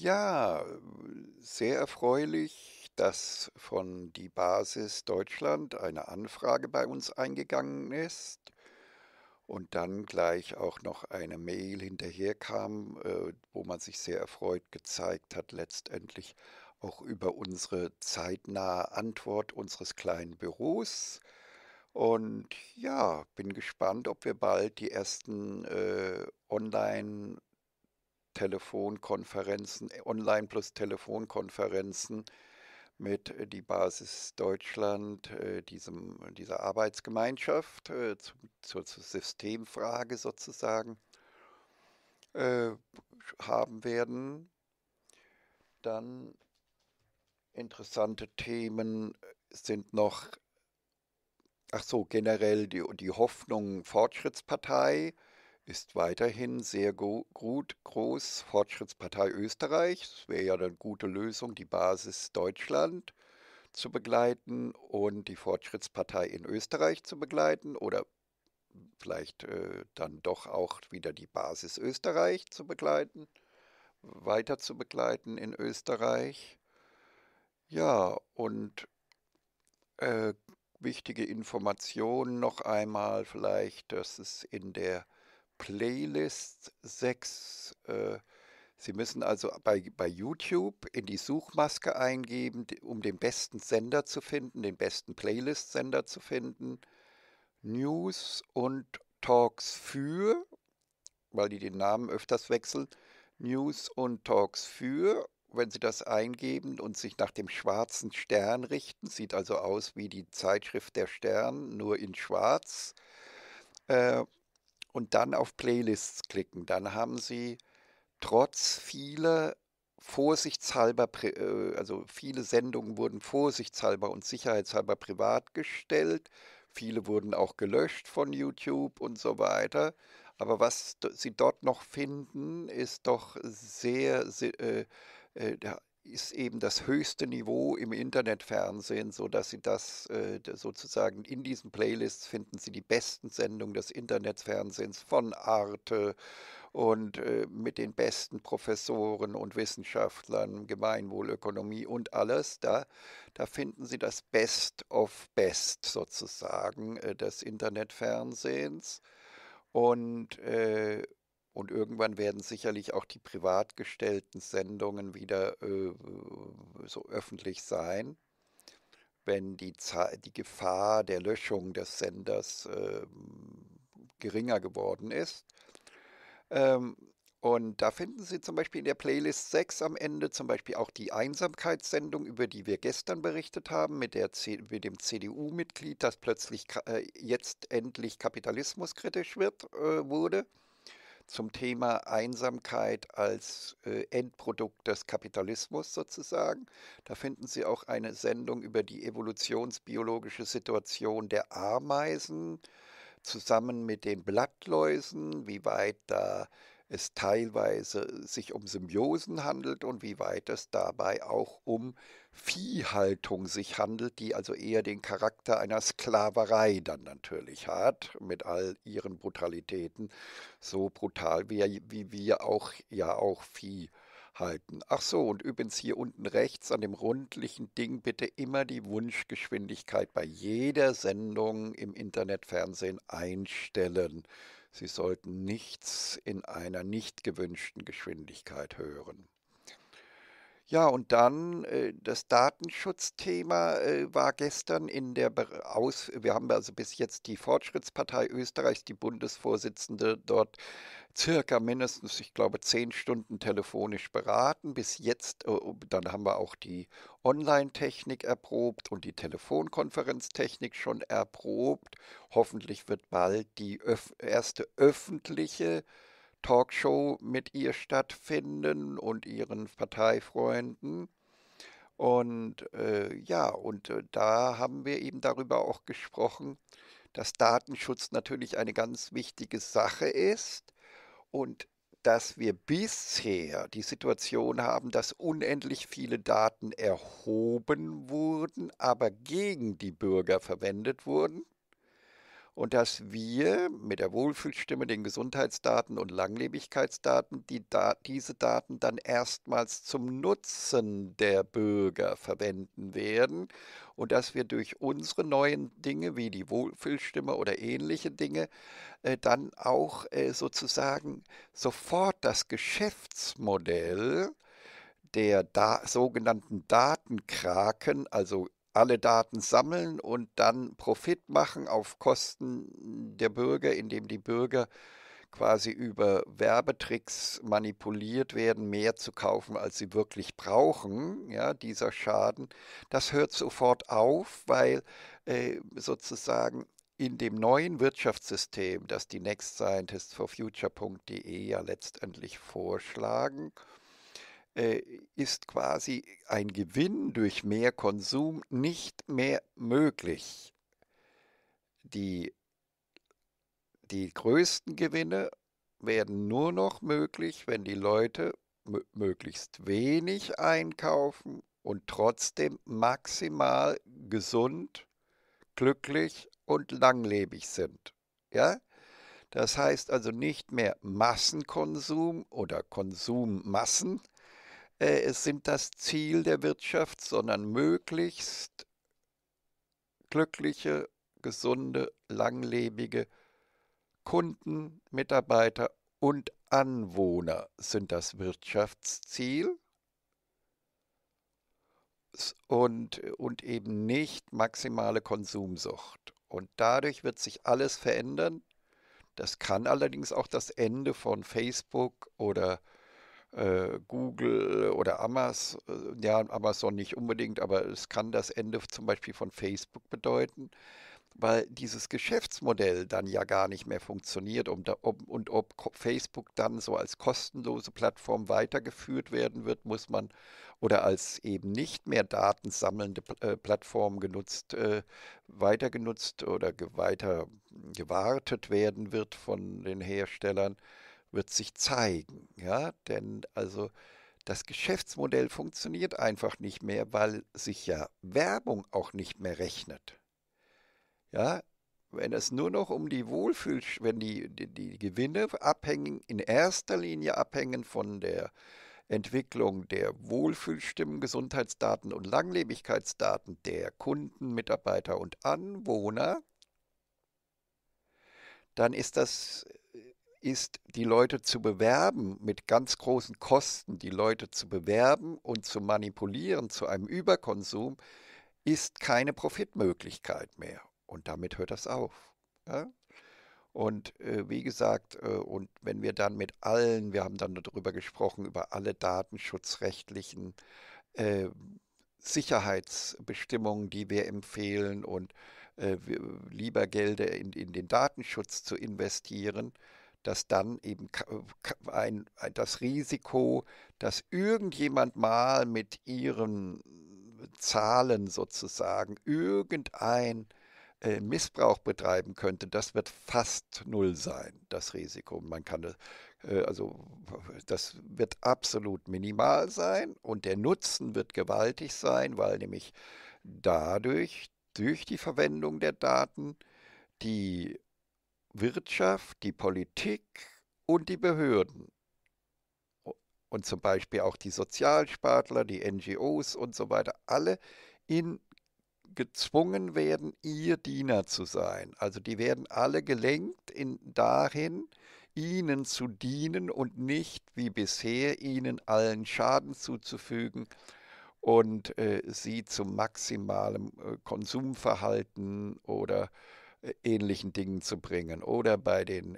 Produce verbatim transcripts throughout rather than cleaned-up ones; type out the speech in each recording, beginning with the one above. Ja, sehr erfreulich, dass von die Basis Deutschland eine Anfrage bei uns eingegangen ist und dann gleich auch noch eine Mail hinterherkam, wo man sich sehr erfreut gezeigt hat, letztendlich auch über unsere zeitnahe Antwort unseres kleinen Büros. Und ja, bin gespannt, ob wir bald die ersten äh, Online- Telefonkonferenzen, Online- plus Telefonkonferenzen mit die Basis Deutschland, diesem, dieser Arbeitsgemeinschaft zur, zur Systemfrage sozusagen, äh, haben werden. Dann interessante Themen sind noch, ach so, generell die, die Hoffnung Fortschrittspartei ist weiterhin sehr gut, groß, Fortschrittspartei Österreich. Das wäre ja eine gute Lösung, die Basis Deutschland zu begleiten und die Fortschrittspartei in Österreich zu begleiten oder vielleicht äh, dann doch auch wieder die Basis Österreich zu begleiten, weiter zu begleiten in Österreich. Ja, und äh, wichtige Informationen noch einmal vielleicht, dass es in der Playlist sechs. Äh, Sie müssen also bei, bei YouTube in die Suchmaske eingeben, um den besten Sender zu finden, den besten Playlist-Sender zu finden. News und Talks für, weil die den Namen öfters wechseln, News und Talks für. Wenn Sie das eingeben und sich nach dem schwarzen Stern richten, sieht also aus wie die Zeitschrift der Stern, nur in schwarz. Äh, Und dann auf Playlists klicken. Dann haben Sie trotz vieler vorsichtshalber, also viele Sendungen wurden vorsichtshalber und sicherheitshalber privat gestellt. Viele wurden auch gelöscht von YouTube und so weiter. Aber was Sie dort noch finden, ist doch sehr, äh, äh, ist eben das höchste Niveau im Internetfernsehen, sodass Sie das äh, sozusagen in diesen Playlists finden Sie die besten Sendungen des Internetfernsehens von Arte und äh, mit den besten Professoren und Wissenschaftlern, Gemeinwohlökonomie und alles. Da, da finden Sie das Best of Best sozusagen äh, des Internetfernsehens und äh, Und irgendwann werden sicherlich auch die privat gestellten Sendungen wieder äh, so öffentlich sein, wenn die, die Gefahr der Löschung des Senders äh, geringer geworden ist. Ähm, und da finden Sie zum Beispiel in der Playlist sechs am Ende zum Beispiel auch die Einsamkeitssendung, über die wir gestern berichtet haben, mit, der C mit dem C D U-Mitglied, das plötzlich äh, jetzt endlich kapitalismuskritisch wird, äh, wurde. Zum Thema Einsamkeit als äh, Endprodukt des Kapitalismus sozusagen. Da finden Sie auch eine Sendung über die evolutionsbiologische Situation der Ameisen zusammen mit den Blattläusen, wie weit da es teilweise sich um Symbiosen handelt und wie weit es dabei auch um Viehhaltung sich handelt, die also eher den Charakter einer Sklaverei dann natürlich hat, mit all ihren Brutalitäten, so brutal wie, wie wir auch ja auch Vieh halten. Ach so, und übrigens hier unten rechts an dem rundlichen Ding bitte immer die Wunschgeschwindigkeit bei jeder Sendung im Internetfernsehen einstellen. Sie sollten nichts in einer nicht gewünschten Geschwindigkeit hören. Ja, und dann äh, das Datenschutzthema äh, war gestern in der, Aus wir haben also bis jetzt die Fortschrittspartei Österreichs, die Bundesvorsitzende dort circa mindestens, ich glaube, zehn Stunden telefonisch beraten. Bis jetzt, äh, dann haben wir auch die Online-Technik erprobt und die Telefonkonferenztechnik schon erprobt. Hoffentlich wird bald die öf erste öffentliche Talkshow mit ihr stattfinden und ihren Parteifreunden. Und äh, ja, und äh, da haben wir eben darüber auch gesprochen, dass Datenschutz natürlich eine ganz wichtige Sache ist und dass wir bisher die Situation haben, dass unendlich viele Daten erhoben wurden, aber gegen die Bürger verwendet wurden. und dass wir mit der Wohlfühlstimme, den Gesundheitsdaten und Langlebigkeitsdaten die da diese Daten dann erstmals zum Nutzen der Bürger verwenden werden und dass wir durch unsere neuen Dinge wie die Wohlfühlstimme oder ähnliche Dinge äh, dann auch äh, sozusagen sofort das Geschäftsmodell der da sogenannten Datenkraken, also alle Daten sammeln und dann Profit machen auf Kosten der Bürger, indem die Bürger quasi über Werbetricks manipuliert werden, mehr zu kaufen, als sie wirklich brauchen, ja, dieser Schaden, das hört sofort auf, weil äh, sozusagen in dem neuen Wirtschaftssystem, das die Next Scientists for Future Punkt D E ja letztendlich vorschlagen, ist quasi ein Gewinn durch mehr Konsum nicht mehr möglich. Die, die größten Gewinne werden nur noch möglich, wenn die Leute möglichst wenig einkaufen und trotzdem maximal gesund, glücklich und langlebig sind. Ja? Das heißt also nicht mehr Massenkonsum oder Konsummassen, es sind das Ziel der Wirtschaft, sondern möglichst glückliche, gesunde, langlebige Kunden, Mitarbeiter und Anwohner sind das Wirtschaftsziel und, und eben nicht maximale Konsumsucht. Und dadurch wird sich alles verändern. Das kann allerdings auch das Ende von Facebook oder Google oder Amazon, ja, Amazon nicht unbedingt, aber es kann das Ende zum Beispiel von Facebook bedeuten, weil dieses Geschäftsmodell dann ja gar nicht mehr funktioniert und ob Facebook dann so als kostenlose Plattform weitergeführt werden wird, muss man, oder als eben nicht mehr datensammelnde Plattform genutzt, weiter genutzt oder weiter gewartet werden wird von den Herstellern, wird sich zeigen, ja, denn also das Geschäftsmodell funktioniert einfach nicht mehr, weil sich ja Werbung auch nicht mehr rechnet. Ja, wenn es nur noch um die Wohlfühl, wenn die, die, die Gewinne abhängen, in erster Linie abhängen von der Entwicklung der Wohlfühlstimmen, Gesundheitsdaten und Langlebigkeitsdaten der Kunden, Mitarbeiter und Anwohner, dann ist das ist, die Leute zu bewerben, mit ganz großen Kosten die Leute zu bewerben und zu manipulieren zu einem Überkonsum, ist keine Profitmöglichkeit mehr. Und damit hört das auf. Ja? Und äh, wie gesagt, äh, und wenn wir dann mit allen, wir haben dann darüber gesprochen, über alle datenschutzrechtlichen äh, Sicherheitsbestimmungen, die wir empfehlen und äh, lieber Gelder in, in den Datenschutz zu investieren, dass dann eben ein, ein, das Risiko, dass irgendjemand mal mit ihren Zahlen sozusagen irgendein äh, Missbrauch betreiben könnte, das wird fast null sein, das Risiko. Man kann, äh, also, das wird absolut minimal sein und der Nutzen wird gewaltig sein, weil nämlich dadurch, durch die Verwendung der Daten, die Wirtschaft, die Politik und die Behörden und zum Beispiel auch die Sozialspartler, die N G Os und so weiter, alle in, gezwungen werden, ihr Diener zu sein. Also die werden alle gelenkt in, dahin, ihnen zu dienen und nicht wie bisher ihnen allen Schaden zuzufügen und äh, sie zu maximalem äh, Konsumverhalten oder ähnlichen Dingen zu bringen. Oder bei den,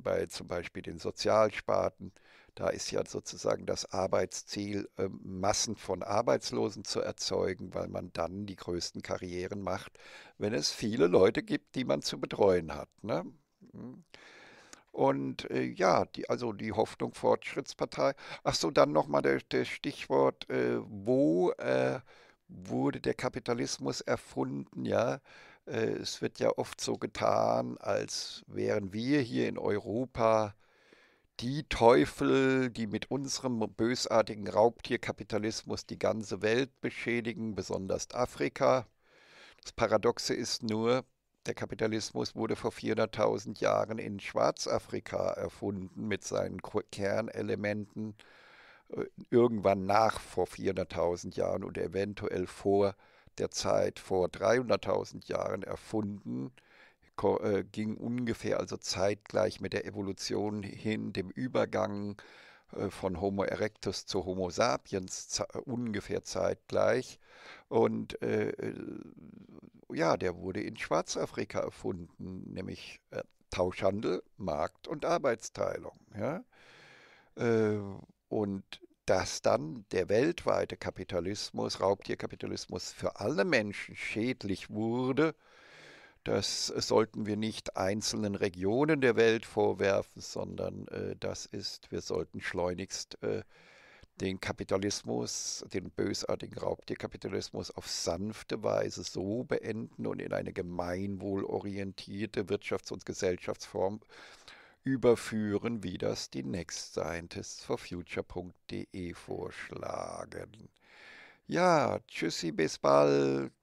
bei zum Beispiel den Sozialsparten, da ist ja sozusagen das Arbeitsziel, Massen von Arbeitslosen zu erzeugen, weil man dann die größten Karrieren macht, wenn es viele Leute gibt, die man zu betreuen hat. Ne? Und äh, ja, die, also die Hoffnung Fortschrittspartei. Ach so, dann nochmal der, der Stichwort, äh, wo äh, wurde der Kapitalismus erfunden, ja? Es wird ja oft so getan, als wären wir hier in Europa die Teufel, die mit unserem bösartigen Raubtierkapitalismus die ganze Welt beschädigen, besonders Afrika. Das Paradoxe ist nur, Der Kapitalismus wurde vor vierhunderttausend Jahren in Schwarzafrika erfunden mit seinen Kernelementen, irgendwann nach vor vierhunderttausend Jahren und eventuell vor der Zeit vor dreihunderttausend Jahren erfunden, ging ungefähr also zeitgleich mit der Evolution hin, dem Übergang von Homo erectus zu Homo sapiens ungefähr zeitgleich. Und äh, ja, der wurde in Schwarzafrika erfunden, nämlich äh, Tauschhandel, Markt und Arbeitsteilung. Ja? Äh, und dass dann der weltweite Kapitalismus, Raubtierkapitalismus für alle Menschen schädlich wurde, das sollten wir nicht einzelnen Regionen der Welt vorwerfen, sondern äh, das ist, wir sollten schleunigst äh, den Kapitalismus, den bösartigen Raubtierkapitalismus auf sanfte Weise so beenden und in eine gemeinwohlorientierte Wirtschafts- und Gesellschaftsform überführen, wie das die Next Scientists for Future punkt de vorschlagen. Ja, tschüssi, bis bald.